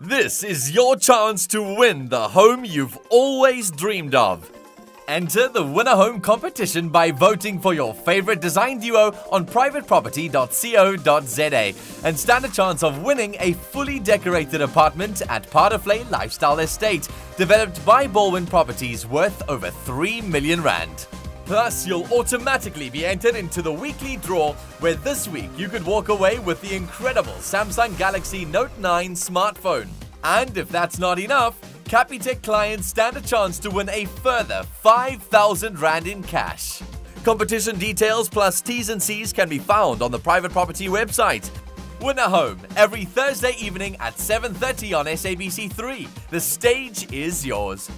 This is your chance to win the home you've always dreamed of. Enter the Win a Home competition by voting for your favorite design duo on privateproperty.co.za and stand a chance of winning a fully decorated apartment at Paardevlei Lifestyle Estate, developed by Balwin Properties, worth over R3 million. Plus, you'll automatically be entered into the weekly draw, where this week you could walk away with the incredible Samsung Galaxy Note 9 smartphone. And if that's not enough, Capitec clients stand a chance to win a further R5,000 in cash. Competition details plus T's and C's can be found on the Private Property website. Win a Home, every Thursday evening at 7:30 on SABC3. The stage is yours.